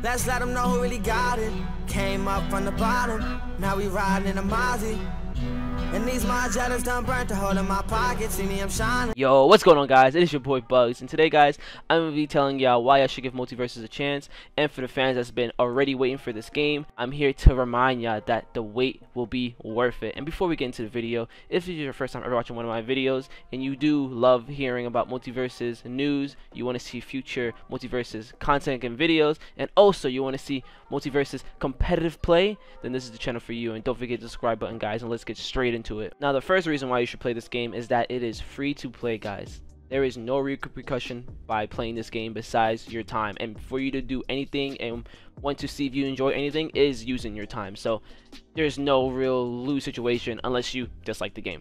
Let's let them know who really got it. Came up from the bottom, now we riding in a Maserati. And these Margellas done burnt a hole in my pocket, see me, I'm shining. Yo, what's going on, guys? It is your boy Bugs, and today, guys, I'm going to be telling y'all why I should give Multiversus a chance, and for the fans that's been already waiting for this game, I'm here to remind y'all that the wait will be worth it. And before we get into the video, if this is your first time ever watching one of my videos, and you do love hearing about Multiversus news, you want to see future Multiversus content and videos, and also you want to see Multiversus competitive play, then this is the channel for you. And don't forget the subscribe button, guys, and let's get straight into it. Now, the first reason why you should play this game is that it is free to play, guys. There is no repercussion by playing this game besides your time, and for you to do anything and want to see if you enjoy anything is using your time. So there's no real lose situation unless you dislike the game.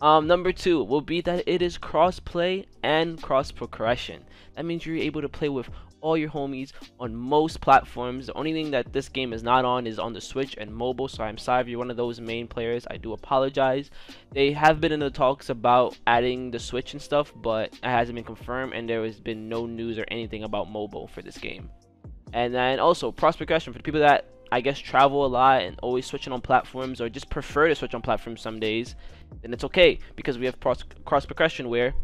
Number two will be that it is cross play and cross progression. That means you're able to play with all your homies on most platforms. The only thing that this game is not on is on the Switch and mobile, so I'm sorry if you're one of those main players, I do apologize. They have been in the talks about adding the Switch and stuff, but it hasn't been confirmed, and there has been no news or anything about mobile for this game. And then also cross progression for the people that I guess travel a lot and always switching on platforms, or just prefer to switch on platforms some days, then it's okay, because we have cross progression where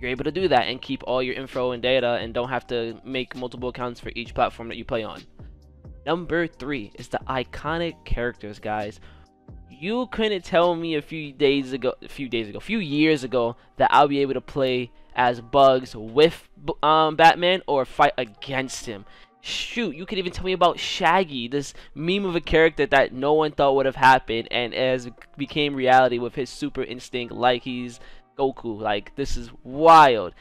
you're able to do that and keep all your info and data and don't have to make multiple accounts for each platform that you play on. Number three is the iconic characters, guys. You couldn't tell me a few years ago that I'll be able to play as Bugs with Batman or fight against him. Shoot, you could even tell me about Shaggy, this meme of a character that no one thought would have happened, and as became reality with his super instinct, like he's Goku. Like, this is wild.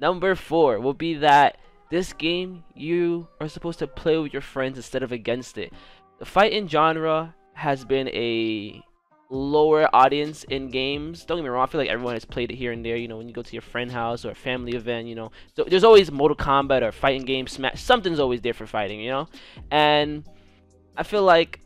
Number four will be that this game, you are supposed to play with your friends instead of against it. The fighting genre has been a lower audience in games. Don't get me wrong, I feel like everyone has played it here and there. You know, when you go to your friend house or a family event, you know, so there's always Mortal Kombat or fighting games, Smash, something's always there for fighting, you know. And I feel like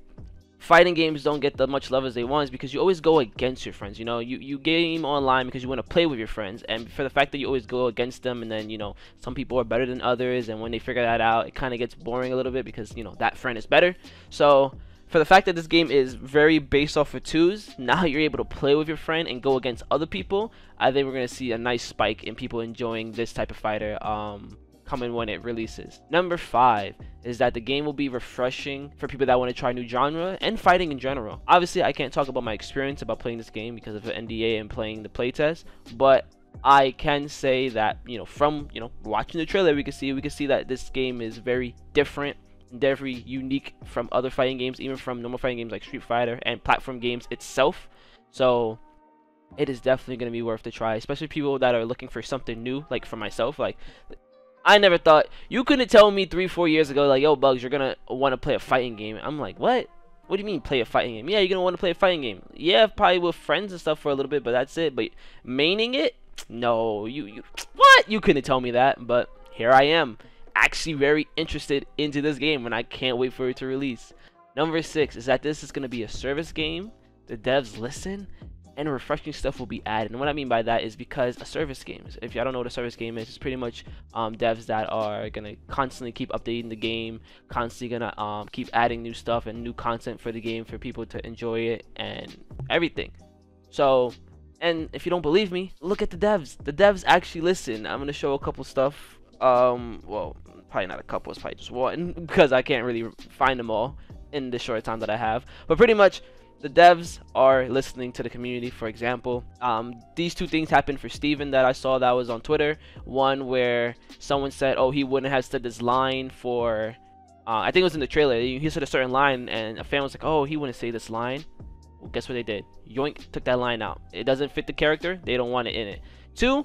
fighting games don't get the much love as they want, is because you always go against your friends. You know, you game online because you want to play with your friends, and for the fact that you always go against them, and then, you know, some people are better than others, and when they figure that out, it kind of gets boring a little bit, because, you know, that friend is better. So for the fact that this game is very based off of twos, now you're able to play with your friend and go against other people. I think we're going to see a nice spike in people enjoying this type of fighter coming when it releases. Number five is that the game will be refreshing for people that want to try new genre and fighting in general. Obviously, I can't talk about my experience about playing this game because of the NDA and playing the playtest, but I can say that, you know, from, you know, watching the trailer, we can see that this game is very different, very unique from other fighting games, even from normal fighting games like Street Fighter and platform games itself. So it is definitely going to be worth the try, especially people that are looking for something new, like for myself. Like, I never thought, you couldn't tell me 3-4 years ago, like, yo, Bugs, you're gonna want to play a fighting game. I'm like, what? What do you mean play a fighting game? Yeah, you're gonna want to play a fighting game. Yeah, probably with friends and stuff for a little bit, but that's it. But maining it? No, you what? You couldn't tell me that, but here I am, actually very interested into this game, and I can't wait for it to release. Number six is that this is gonna be a service game. The devs listen, and refreshing stuff will be added. And what I mean by that is because a service game, if y'all don't know what a service game is, it's pretty much devs that are gonna constantly keep updating the game, constantly gonna keep adding new stuff and new content for the game for people to enjoy it and everything. So, and if you don't believe me, look at the devs. The devs actually listen. I'm gonna show a couple stuff. Well, probably not a couple, it's probably just one, because I can't really find them all in the short time that I have. But pretty much, the devs are listening to the community. For example, these two things happened for Steven that I saw that was on Twitter. One where someone said, oh, he wouldn't have said this line for, I think it was in the trailer. He said a certain line, and a fan was like, oh, he wouldn't say this line. Well, guess what they did? Yoink, took that line out. It doesn't fit the character. They don't want it in it. Two,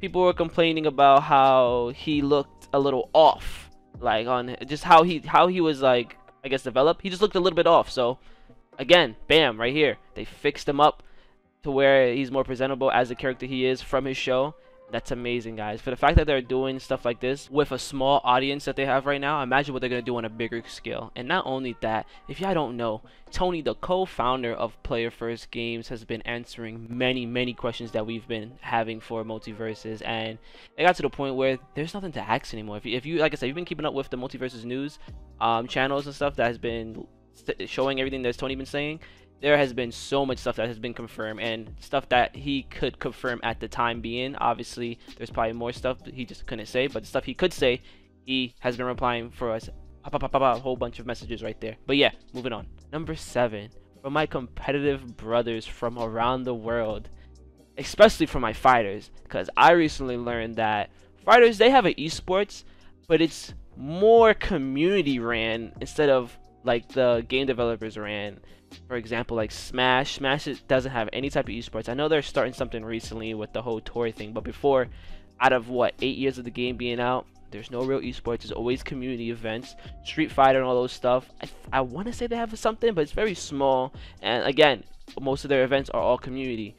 people were complaining about how he looked a little off. Like, on just how he was, like, I guess, developed. He just looked a little bit off, so again, bam, right here, they fixed him up to where he's more presentable as the character he is from his show, That's amazing, guys. For the fact that they're doing stuff like this with a small audience that they have right now, imagine what they're going to do on a bigger scale. And not only that, if y'all don't know, Tony, the co-founder of Player First Games, has been answering many, many questions that we've been having for Multiversus. And it got to the point where there's nothing to ask anymore. If you like I said, you've been keeping up with the Multiversus news channels and stuff that has been showing everything that's Tony been saying. There has been so much stuff that has been confirmed and stuff that he could confirm at the time being. Obviously, there's probably more stuff that he just couldn't say, but the stuff he could say, he has been replying for us. A whole bunch of messages right there. But yeah, moving on. Number 7, for my competitive brothers from around the world, especially for my fighters, because I recently learned that fighters, they have an esports, but it's more community ran instead of like the game developers ran. For example, like Smash doesn't have any type of esports. I know they're starting something recently with the whole tour thing, but before, out of what, 8 years of the game being out, there's no real esports. There's always community events, Street Fighter and all those stuff. I want to say they have something, but it's very small, and again, most of their events are all community.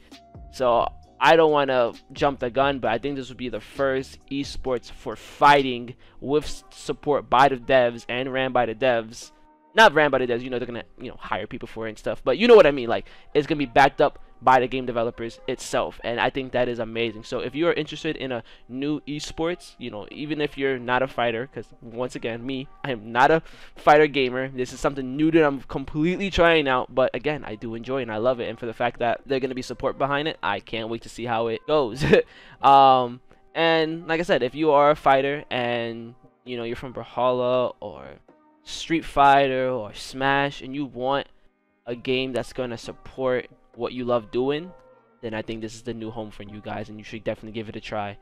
So I don't want to jump the gun, but I think this would be the first esports for fighting with support by the devs and ran by the devs. Not ran by the devs, you know, they're gonna, you know, hire people for it and stuff, but you know what I mean. Like, it's gonna be backed up by the game developers itself, and I think that is amazing. So if you are interested in a new esports, you know, even if you're not a fighter, because once again, I am not a fighter gamer. This is something new that I'm completely trying out, but again, I do enjoy it and I love it, and for the fact that they're gonna be support behind it, I can't wait to see how it goes. And like I said, if you are a fighter and you know you're from Brawlhalla or Street Fighter or Smash and you want a game that's going to support what you love doing, then I think this is the new home for you guys, and you should definitely give it a try.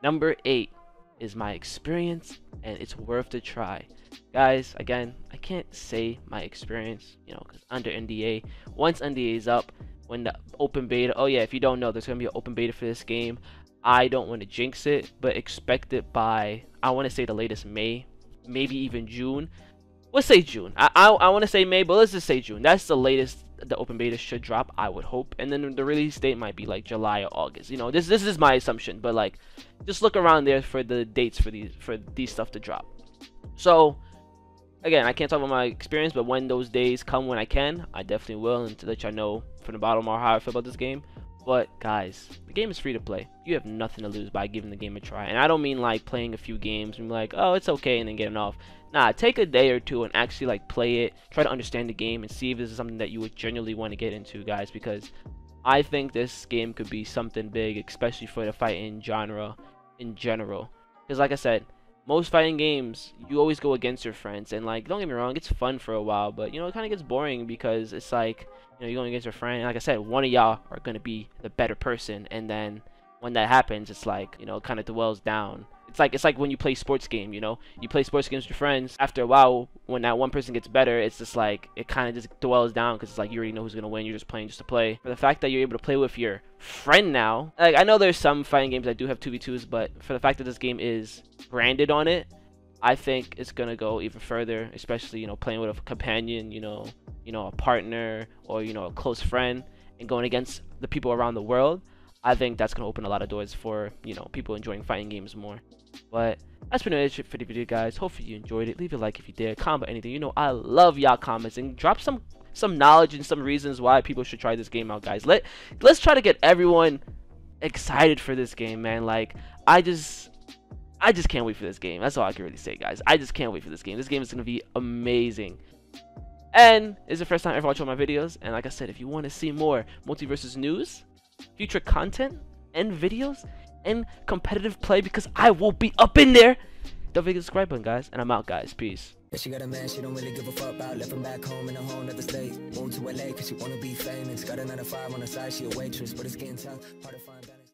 Number 8 is my experience, and it's worth the try, guys. Again, I can't say my experience, you know, because under NDA, once NDA is up, when the open beta, oh yeah, if you don't know, there's gonna be an open beta for this game. I don't want to jinx it, but expect it by, I want to say the latest May, maybe even June. Let's say June. I want to say May, but let's just say June. That's the latest the open beta should drop, I would hope. And then the release date might be like July or August. You know, this is my assumption, but like, just look around there for the dates for these stuff to drop. So again, I can't talk about my experience, but when those days come, when I can, I definitely will, and to let y'all know from the bottom of how I feel about this game. But guys, the game is free to play. You have nothing to lose by giving the game a try. And I don't mean like playing a few games and be like, oh, it's okay, and then getting off. Nah, take a day or two and actually like play it, try to understand the game and see if this is something that you would genuinely want to get into, guys, because I think this game could be something big, especially for the fighting genre in general. Because like I said, most fighting games, you always go against your friends, and like, don't get me wrong, it's fun for a while, but you know, it kind of gets boring because it's like, you know, you're going against your friend, and like I said, one of y'all are going to be the better person, and then when that happens, it's like, you know, it kind of dwells down. It's like when you play sports game, you know, you play sports games with your friends. After a while, when that one person gets better, it's just like, it kind of just dwells down, because it's like, you already know who's going to win. You're just playing just to play. For the fact that you're able to play with your friend now, like, I know there's some fighting games that do have 2v2s, but for the fact that this game is branded on it, I think it's going to go even further, especially, you know, playing with a companion, you know, a partner, or, you know, a close friend, and going against the people around the world. I think that's going to open a lot of doors for, you know, people enjoying fighting games more. But that's been it for the video, guys. Hopefully you enjoyed it. Leave a like if you did. Comment anything. You know, I love y'all comments. And drop some knowledge and some reasons why people should try this game out, guys. Let's try to get everyone excited for this game, man. Like, I just can't wait for this game. That's all I can really say, guys. I just can't wait for this game. This game is going to be amazing. And it's the first time ever watching my videos. And like I said, if you want to see more Multiversus news, future content and videos and competitive play, because I will be up in there, don't forget the subscribe button, guys, and I'm out, guys. Peace. She got a man she don't really give a fuck about, left him back home in a whole nother state, moved to LA cause she wanna be famous, got a 9-to-5 on the side, she a waitress but it's getting tough, hard to find balance.